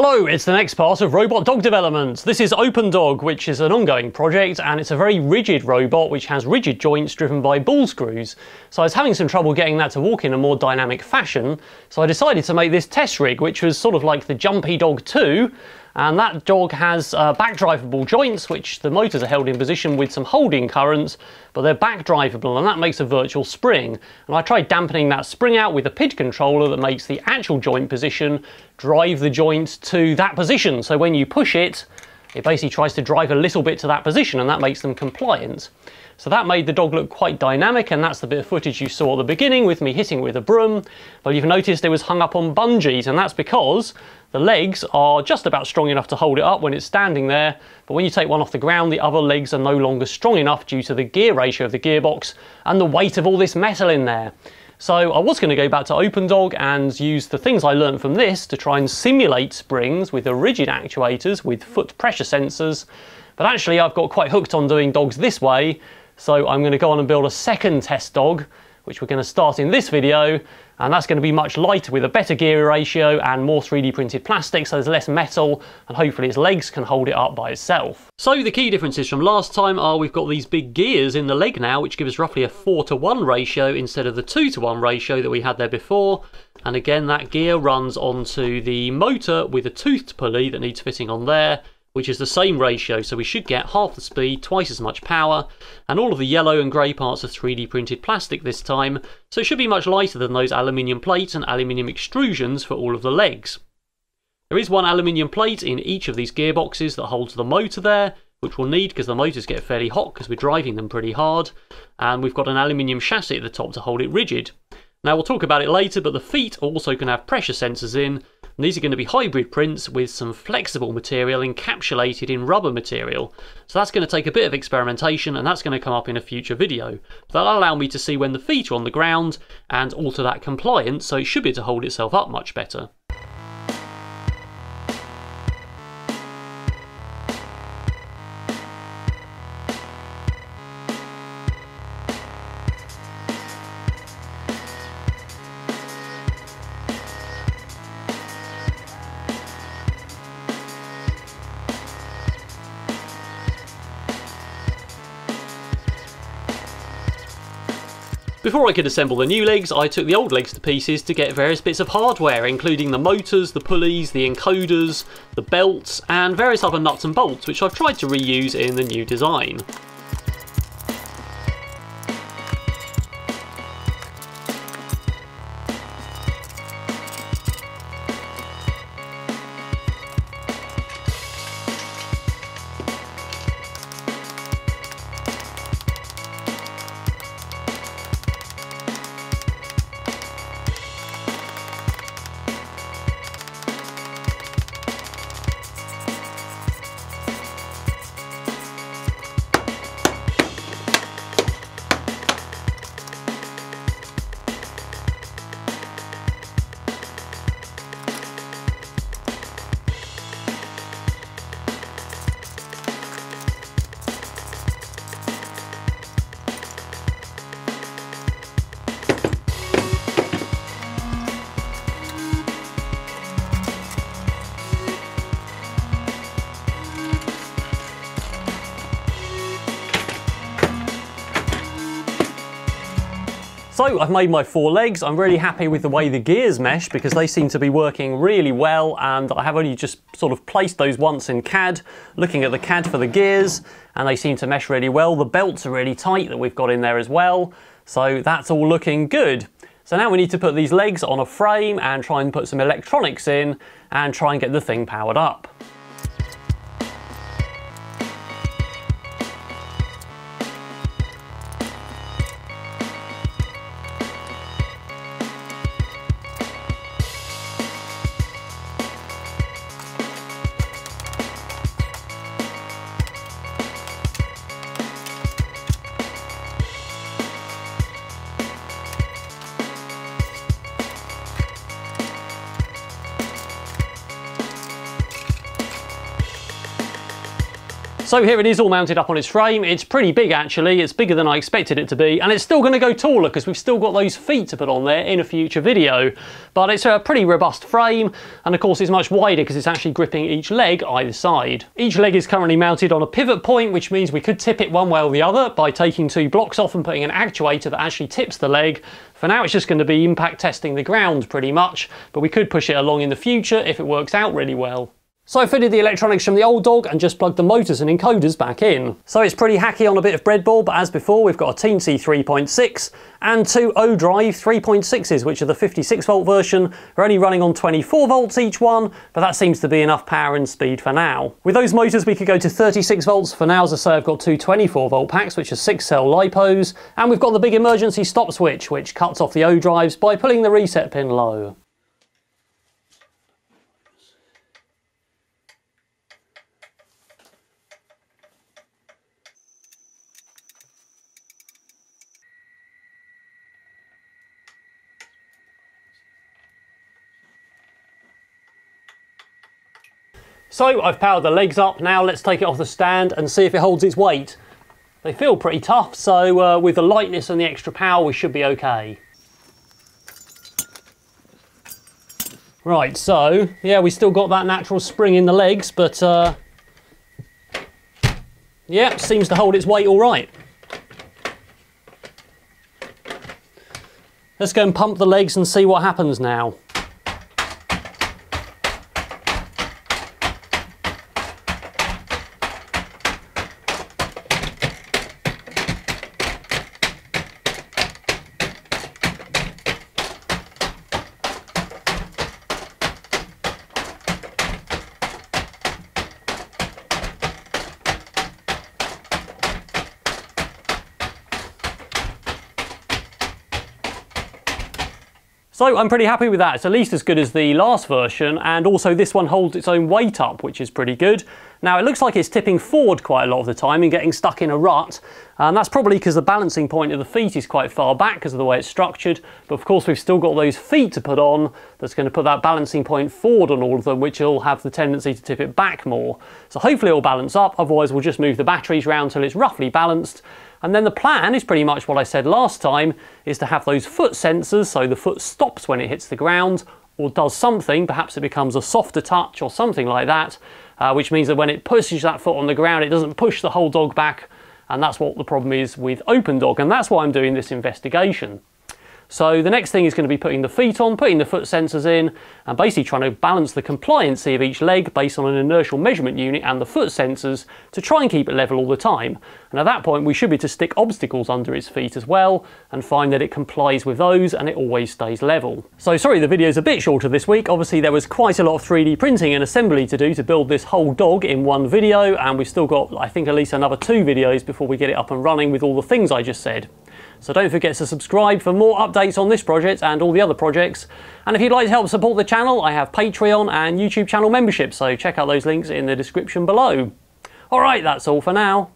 Hello, it's the next part of robot dog development. This is Open Dog, which is an ongoing project, and it's a very rigid robot which has rigid joints driven by ball screws. So I was having some trouble getting that to walk in a more dynamic fashion, so I decided to make this test rig, which was sort of like the Jumpy Dog 2, and that dog has back-drivable joints, which the motors are held in position with some holding currents, but they're back-drivable, and that makes a virtual spring. And I tried dampening that spring out with a PID controller that makes the actual joint position drive the joint to that position. So when you push it, it basically tries to drive a little bit to that position, and that makes them compliant. So that made the dog look quite dynamic, and that's the bit of footage you saw at the beginning with me hitting with a broom. But you've noticed it was hung up on bungees, and that's because the legs are just about strong enough to hold it up when it's standing there, but when you take one off the ground, the other legs are no longer strong enough due to the gear ratio of the gearbox and the weight of all this metal in there. So I was going to go back to Open Dog and use the things I learned from this to try and simulate springs with the rigid actuators with foot pressure sensors, but actually I've got quite hooked on doing dogs this way, so I'm going to go on and build a second test dog, which we're going to start in this video, and that's going to be much lighter with a better gear ratio and more 3D printed plastic, so there's less metal, and hopefully its legs can hold it up by itself. So the key differences from last time are we've got these big gears in the leg now, which give us roughly a 4-to-1 ratio instead of the 2-to-1 ratio that we had there before, and again that gear runs onto the motor with a toothed pulley that needs fitting on there, which is the same ratio, so we should get half the speed, twice as much power, and all of the yellow and grey parts are 3D printed plastic this time, so it should be much lighter than those aluminium plates and aluminium extrusions for all of the legs. There is one aluminium plate in each of these gearboxes that holds the motor there, which we'll need because the motors get fairly hot because we're driving them pretty hard, and we've got an aluminium chassis at the top to hold it rigid. Now we'll talk about it later, but the feet also can have pressure sensors in, and these are going to be hybrid prints with some flexible material encapsulated in rubber material. So that's going to take a bit of experimentation, and that's going to come up in a future video. That'll allow me to see when the feet are on the ground and alter that compliance, so it should be able to hold itself up much better. Before I could assemble the new legs, I took the old legs to pieces to get various bits of hardware, including the motors, the pulleys, the encoders, the belts, and various other nuts and bolts, which I've tried to reuse in the new design. So I've made my four legs. I'm really happy with the way the gears mesh because they seem to be working really well, and I have only just sort of placed those once in CAD, looking at the CAD for the gears, and they seem to mesh really well. The belts are really tight that we've got in there as well, so that's all looking good. So now we need to put these legs on a frame and try and put some electronics in and try and get the thing powered up. So here it is all mounted up on its frame. It's pretty big actually, it's bigger than I expected it to be, and it's still going to go taller because we've still got those feet to put on there in a future video. But it's a pretty robust frame, and of course it's much wider because it's actually gripping each leg either side. Each leg is currently mounted on a pivot point, which means we could tip it one way or the other by taking two blocks off and putting an actuator that actually tips the leg. For now it's just going to be impact testing the ground pretty much, but we could push it along in the future if it works out really well. So I fitted the electronics from the old dog and just plugged the motors and encoders back in. So it's pretty hacky on a bit of breadboard, but as before we've got a Teensy 3.6 and two O-Drive 3.6s, which are the 56 volt version. We're only running on 24 volts each one, but that seems to be enough power and speed for now. With those motors we could go to 36 volts. For now, as I say, I've got two 24 volt packs, which are 6-cell LiPos, and we've got the big emergency stop switch, which cuts off the O-Drives by pulling the reset pin low. So I've powered the legs up. Now let's take it off the stand and see if it holds its weight. They feel pretty tough, so with the lightness and the extra power we should be okay. Right, so yeah, we still got that natural spring in the legs, but yeah, seems to hold its weight all right. Let's go and pump the legs and see what happens now. So I'm pretty happy with that. It's at least as good as the last version, and also this one holds its own weight up, which is pretty good. Now it looks like it's tipping forward quite a lot of the time and getting stuck in a rut, and that's probably because the balancing point of the feet is quite far back because of the way it's structured. But of course we've still got those feet to put on that's going to put that balancing point forward on all of them, which will have the tendency to tip it back more. So hopefully it'll balance up, otherwise we'll just move the batteries around till it's roughly balanced. And then the plan is pretty much what I said last time, is to have those foot sensors, so the foot stops when it hits the ground or does something, perhaps it becomes a softer touch or something like that, which means that when it pushes that foot on the ground it doesn't push the whole dog back, and that's what the problem is with Open Dog, and that's why I'm doing this investigation. So the next thing is going to be putting the feet on, putting the foot sensors in, and basically trying to balance the compliancy of each leg based on an inertial measurement unit and the foot sensors to try and keep it level all the time. And at that point we should be to stick obstacles under its feet as well and find that it complies with those and it always stays level. So sorry the video's a bit shorter this week. Obviously there was quite a lot of 3D printing and assembly to do to build this whole dog in one video, and we've still got I think at least another 2 videos before we get it up and running with all the things I just said. So don't forget to subscribe for more updates on this project and all the other projects. And if you'd like to help support the channel, I have Patreon and YouTube channel membership, so check out those links in the description below. Alright, that's all for now.